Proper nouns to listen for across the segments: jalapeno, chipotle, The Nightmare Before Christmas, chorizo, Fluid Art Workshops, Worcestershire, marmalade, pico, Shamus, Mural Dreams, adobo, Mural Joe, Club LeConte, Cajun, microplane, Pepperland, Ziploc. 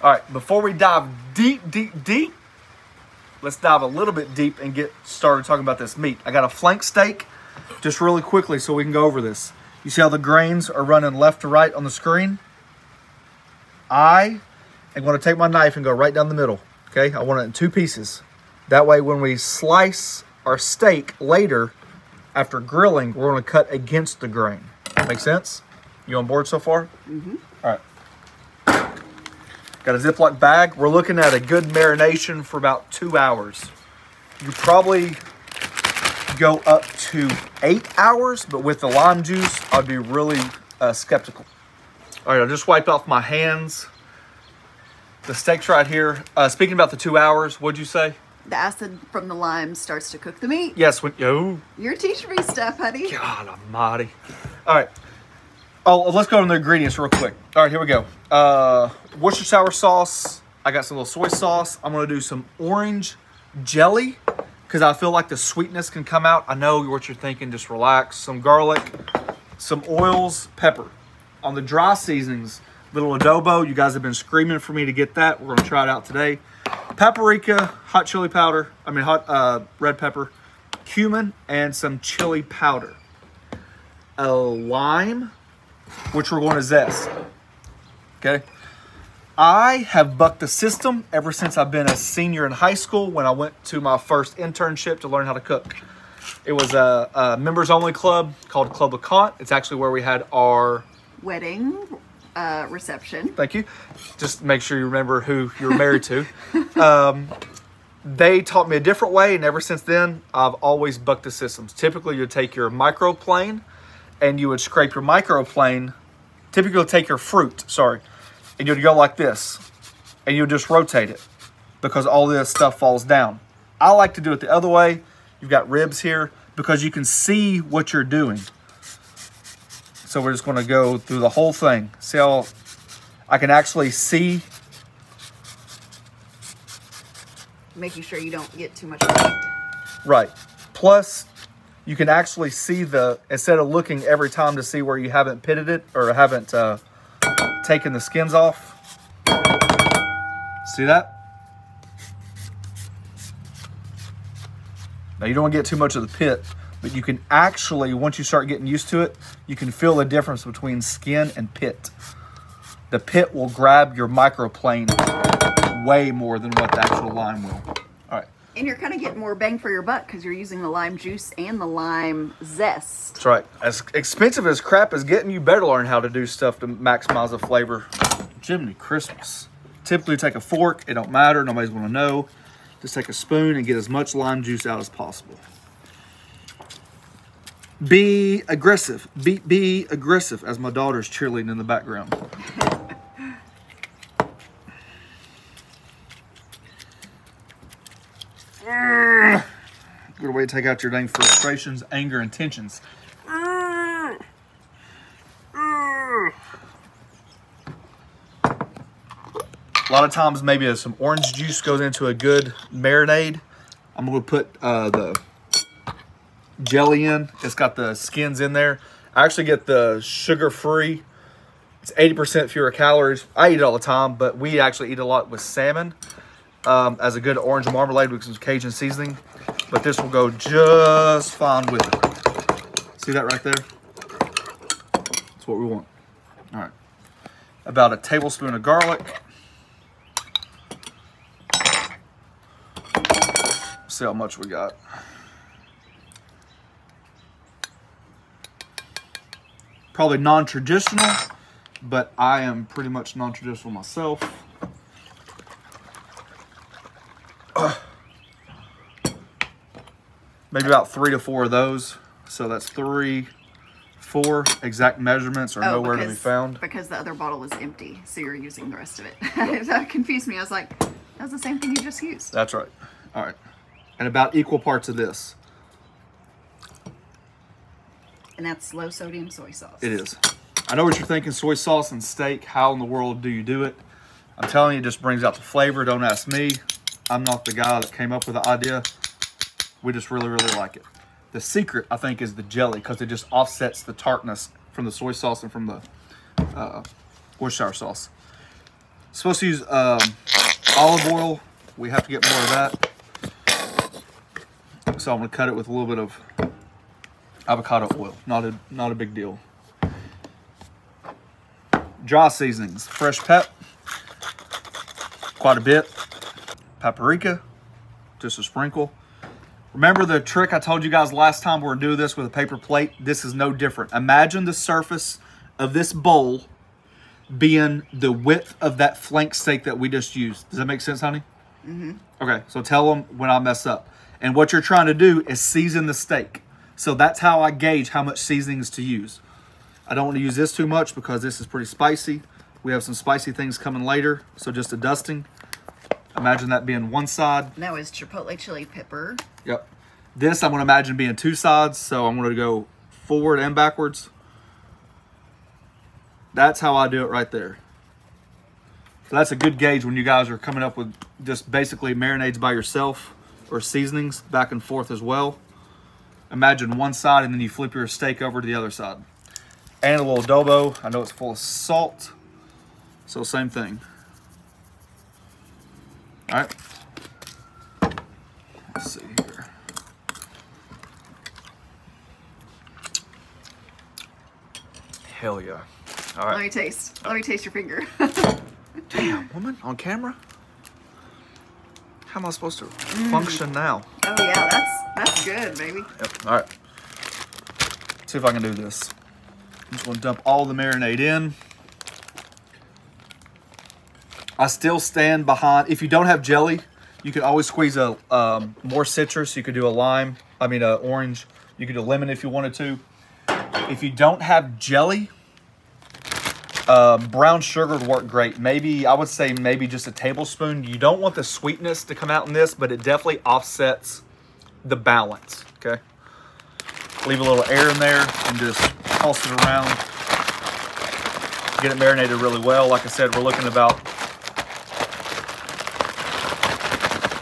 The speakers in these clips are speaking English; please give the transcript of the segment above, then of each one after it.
All right, before we dive deep, let's dive a little bit deep and get started talking about this meat. I got a flank steak, just really quickly so we can go over this. You see how the grains are running left to right on the screen? I am going to take my knife and go right down the middle, okay? I want it in two pieces. That way when we slice our steak later, after grilling, we're going to cut against the grain. Make sense? You on board so far? Mm-hmm. All right. Got a Ziploc bag. We're looking at a good marination for about 2 hours. You probably go up to 8 hours, but with the lime juice, I'd be really skeptical. All right, I'll just wipe off my hands. The steak's right here. Speaking about the 2 hours, what'd you say? The acid from the lime starts to cook the meat. Yes. You're teaching me stuff, honey. God almighty. All right. Oh, let's go into the ingredients real quick. All right, here we go. Worcestershire sauce. I got some little soy sauce. I'm going to do some orange jelly because I feel like the sweetness can come out. I know what you're thinking. Just relax. Some garlic, some oils, pepper. On the dry seasonings, little adobo. You guys have been screaming for me to get that. We're going to try it out today. Paprika, hot chili powder. I mean, hot red pepper, cumin, and some chili powder. A lime, which we're going to zest. Okay. I have bucked the system ever since I've been a senior in high school when I went to my first internship to learn how to cook. It was a members only club called Club LeConte. It's actually where we had our wedding reception. Thank you. Just make sure you remember who you're married to. They taught me a different way. And ever since then, I've always bucked the systems. Typically you take your microplane and you would scrape your microplane, typically take your fruit, sorry, and you'd go like this, and you'd just rotate it because all this stuff falls down. I like to do it the other way. You've got ribs here because you can see what you're doing. So we're just gonna go through the whole thing. See how I can actually see. Making sure you don't get too much light. Right, plus, you can actually see the, instead of looking every time to see where you haven't pitted it or haven't taken the skins off. See that? Now you don't want to get too much of the pit, but you can actually, once you start getting used to it, you can feel the difference between skin and pit. The pit will grab your microplane way more than what the actual lime will. And you're kind of getting more bang for your buck because you're using the lime juice and the lime zest. That's right. As expensive as crap is getting, you better learn how to do stuff to maximize the flavor. Jiminy Christmas. Typically take a fork. It don't matter. Nobody's going to know. Just take a spoon and get as much lime juice out as possible. Be aggressive. Be aggressive, as my daughter's cheerleading in the background. Good way to take out your dang frustrations, anger, and tensions. A lot of times, maybe some orange juice goes into a good marinade. I'm going to put the jelly in. It's got the skins in there. I actually get the sugar-free. It's 80% fewer calories. I eat it all the time, but we actually eat a lot with salmon. As a good orange marmalade with some Cajun seasoning, but this will go just fine with it. See that right there? That's what we want. All right. About a tablespoon of garlic. See how much we got. Probably non-traditional, but I am pretty much non-traditional myself. Maybe about 3 to 4 of those. So that's 3, 4. Exact measurements are nowhere to be found. Because the other bottle is empty, so you're using the rest of it. That confused me. I was like, that was the same thing you just used. That's right. All right. And about equal parts of this. And that's low sodium soy sauce. It is. I know what you're thinking, soy sauce and steak. How in the world do you do it? I'm telling you, it just brings out the flavor. Don't ask me. I'm not the guy that came up with the idea. We just really like it. The secret, I think, is the jelly because it just offsets the tartness from the soy sauce and from the Worcestershire sauce. supposed to use olive oil. We have to get more of that. So I'm gonna cut it with a little bit of avocado oil. Not a big deal. Dry seasonings, fresh pep, quite a bit. Paprika, just a sprinkle. Remember the trick I told you guys last time we're gonna do this with a paper plate? This is no different. Imagine the surface of this bowl being the width of that flank steak that we just used. Does that make sense, honey? Mm-hmm. Okay, so tell them when I mess up. And what you're trying to do is season the steak. So that's how I gauge how much seasonings to use. I don't want to use this too much because this is pretty spicy. We have some spicy things coming later, so just a dusting. Imagine that being one side. That was chipotle chili pepper. Yep. This I'm going to imagine being two sides, so I'm going to go forward and backwards. That's how I do it right there. So that's a good gauge when you guys are coming up with just basically marinades by yourself or seasonings back and forth as well. Imagine one side and then you flip your steak over to the other side. And a little adobo. I know it's full of salt, so same thing. All right, let's see here. Hell yeah. All right. Let me taste. Let me taste your finger. Damn, woman, on camera? How am I supposed to function now? Oh yeah, that's good, baby. Yep, all right. Let's see if I can do this. I'm just gonna dump all the marinade in. I still stand behind, if you don't have jelly, you can always squeeze a more citrus. You could do a lime, I mean an orange. You could do lemon if you wanted to. If you don't have jelly, brown sugar would work great. Maybe, I would say maybe just a tablespoon. You don't want the sweetness to come out in this, but it definitely offsets the balance, okay? Leave a little air in there and just toss it around. Get it marinated really well. Like I said, we're looking about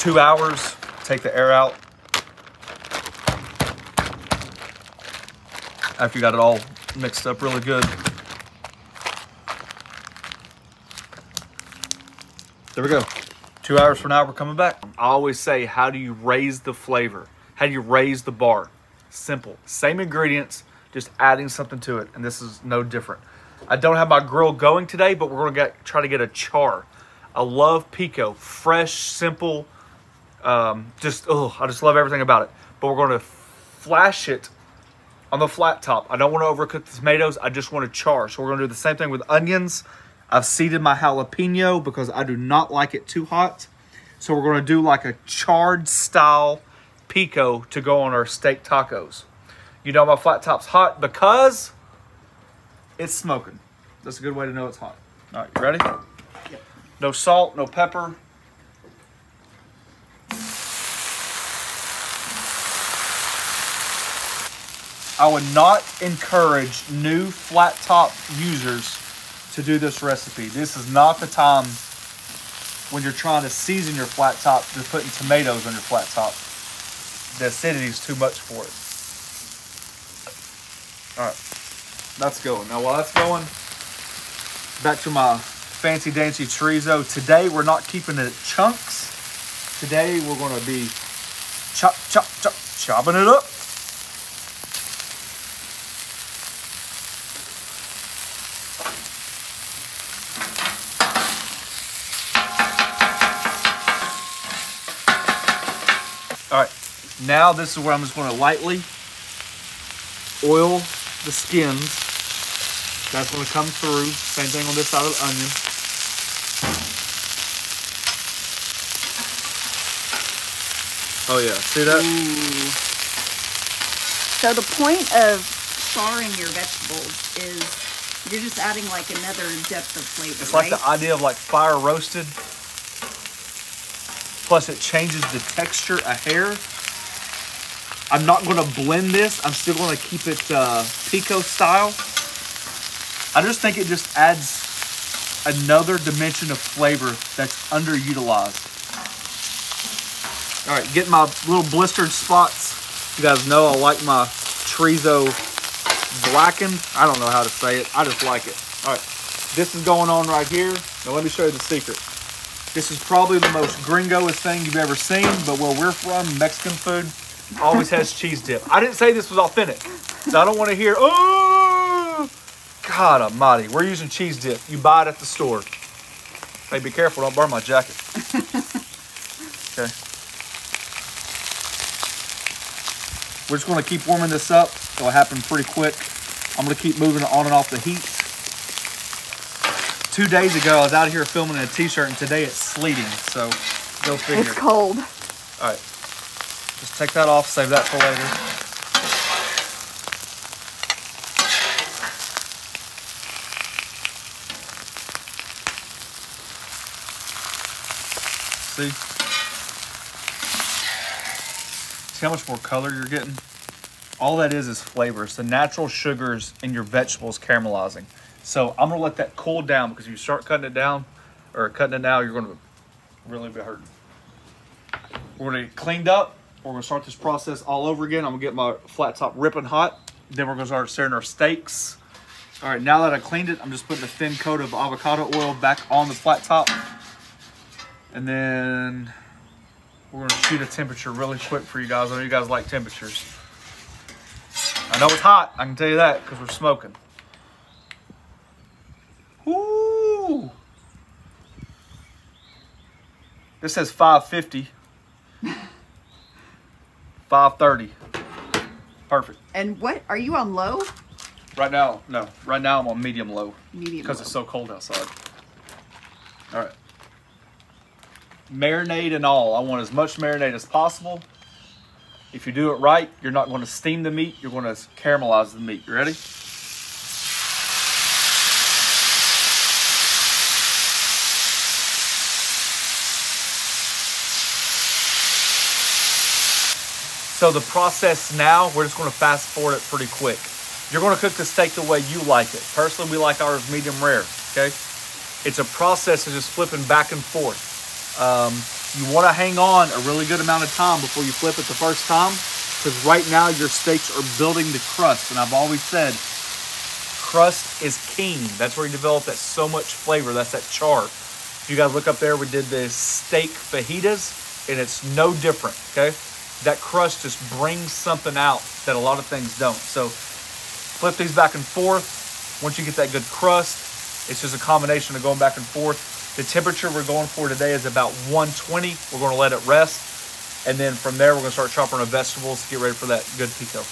2 hours. Take the air out. After you got it all mixed up really good. There we go. 2 hours from now, we're coming back. I always say, how do you raise the flavor? How do you raise the bar? Simple. Same ingredients, just adding something to it, and this is no different. I don't have my grill going today, but we're gonna try to get a char. I love pico, fresh, simple, I just love everything about it. But we're gonna flash it on the flat top. I don't wanna overcook the tomatoes, I just wanna char. So we're gonna do the same thing with onions. I've seeded my jalapeno because I do not like it too hot. So we're gonna do like a charred style pico to go on our steak tacos. You know my flat top's hot because it's smoking. That's a good way to know it's hot. All right, you ready? Yep. No salt, no pepper. I would not encourage new flat top users to do this recipe. This is not the time when you're trying to season your flat top, you're putting tomatoes on your flat top. The acidity is too much for it. All right, that's going. Now while that's going, back to my fancy dancy chorizo. Today, we're not keeping it chunks. Today, we're gonna be chopping it up. All right, now this is where I'm just gonna lightly oil the skins. That's gonna come through. Same thing on this side of the onion. Oh yeah, see that? Ooh. So the point of charring your vegetables is you're just adding like another depth of flavor, It's like right? The idea of like fire roasted. Plus it changes the texture a hair. I'm not gonna blend this. I'm still gonna keep it pico style. I just think it just adds another dimension of flavor that's underutilized. All right, get my little blistered spots. You guys know I like my chorizo blackened. I don't know how to say it. I just like it. All right, this is going on right here. Now let me show you the secret. This is probably the most gringoest thing you've ever seen, but where we're from, Mexican food always has cheese dip. I didn't say this was authentic, so I don't want to hear, oh, God almighty, we're using cheese dip. You buy it at the store. Hey, be careful, don't burn my jacket. Okay. We're just gonna keep warming this up. It'll happen pretty quick. I'm gonna keep moving on and off the heat. 2 days ago, I was out here filming in a t-shirt, and today it's sleeting, so go figure. It's cold. All right, just take that off, save that for later. See how much more color you're getting? All that is flavor. It's the natural sugars in your vegetables caramelizing. So I'm gonna let that cool down, because if you start cutting it now, you're gonna really be hurting. We're gonna get cleaned up. We're gonna start this process all over again. I'm gonna get my flat top ripping hot. Then we're gonna start searing our steaks. All right, now that I cleaned it, I'm just putting a thin coat of avocado oil back on the flat top. And then we're gonna shoot a temperature really quick for you guys. I know you guys like temperatures. I know it's hot, I can tell you that, because we're smoking. Woo! This says 550. 530. Perfect. And what, are you on low? Right now, no. Right now I'm on medium low. Medium low. Because it's so cold outside. All right. Marinade and all. I want as much marinade as possible. If you do it right, you're not going to steam the meat. You're going to caramelize the meat. You ready? So the process now, we're just going to fast forward it pretty quick. You're going to cook the steak the way you like it. Personally, we like ours medium rare, okay? It's a process of just flipping back and forth. You want to hang on a really good amount of time before you flip it the first time, because right now your steaks are building the crust, and I've always said crust is king. That's where you develop that so much flavor. That's that char. If you guys look up there, we did the steak fajitas, and it's no different, okay? That crust just brings something out that a lot of things don't. So flip these back and forth. Once you get that good crust, it's just a combination of going back and forth. The temperature we're going for today is about 120. We're going to let it rest. And then from there, we're going to start chopping our vegetables to get ready for that good pico.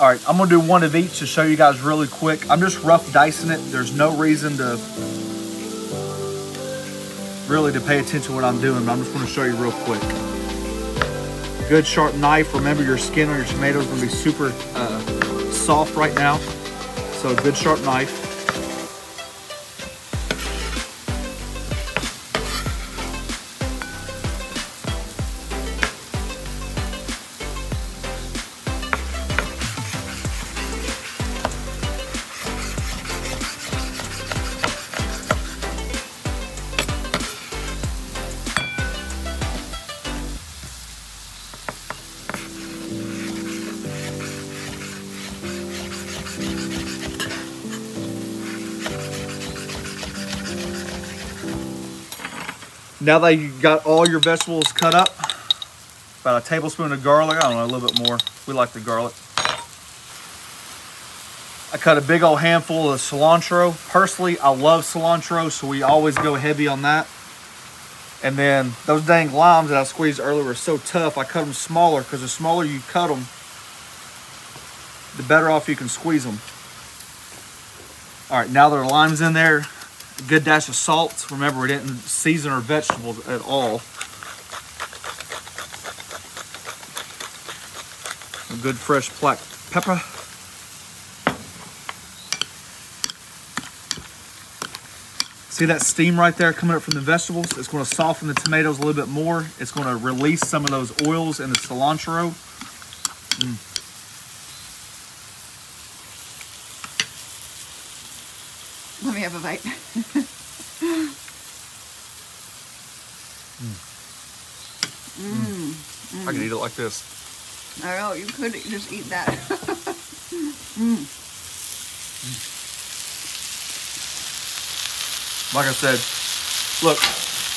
All right, I'm going to do one of each to show you guys really quick. I'm just rough dicing it. There's no reason to really to pay attention to what I'm doing, but I'm just going to show you real quick. Good sharp knife. Remember, your skin on your tomato is going to be super soft right now, so a good sharp knife. Now that you got all your vegetables cut up, about a tablespoon of garlic, I don't know, a little bit more. We like the garlic. I cut a big old handful of cilantro. Personally, I love cilantro, so we always go heavy on that. And then those dang limes that I squeezed earlier were so tough, I cut them smaller, because the smaller you cut them, the better off you can squeeze them. All right, now there are limes in there. A good dash of salt. Remember, we didn't season our vegetables at all. A good fresh black pepper. See that steam right there coming up from the vegetables? It's going to soften the tomatoes a little bit more. It's going to release some of those oils in the cilantro. Mm. Let me have a bite. I can eat it like this. I know, you could just eat that. Like I said, look,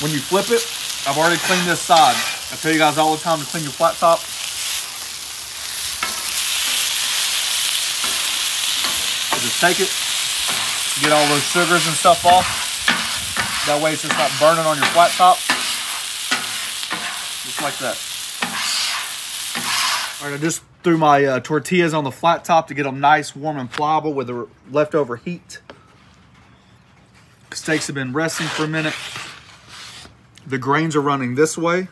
when you flip it, I've already cleaned this side. I tell you guys all the time to clean your flat top. So just take it, get all those sugars and stuff off. That way it's just not burning on your flat top. Just like that. All right, I just threw my tortillas on the flat top to get them nice, warm, and pliable with the leftover heat. Steaks have been resting for a minute. The grains are running this way.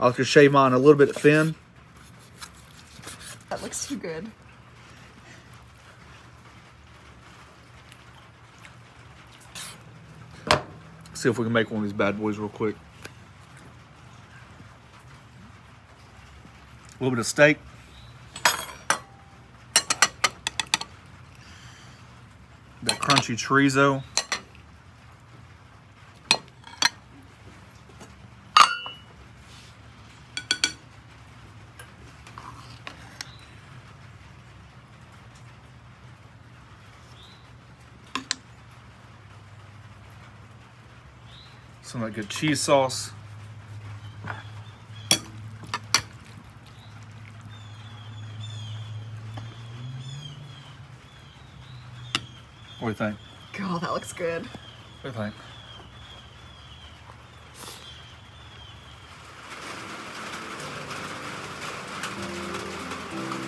I'll just shave mine a little bit thin. That looks too good. Let's see if we can make one of these bad boys real quick. A little bit of steak. That crunchy chorizo. Some of that good cheese sauce. What do you think? God, that looks good. What do you think?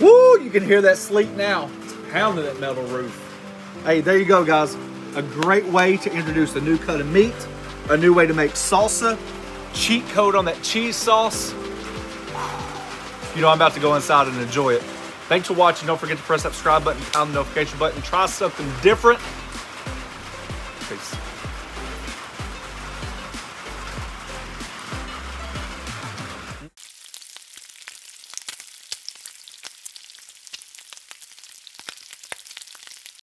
Woo! You can hear that sleet now. It's pounding that metal roof. Hey, there you go, guys. A great way to introduce a new cut of meat, a new way to make salsa, cheat code on that cheese sauce. You know, I'm about to go inside and enjoy it. Thanks for watching. Don't forget to press that subscribe button, pound the notification button. Try something different. Peace.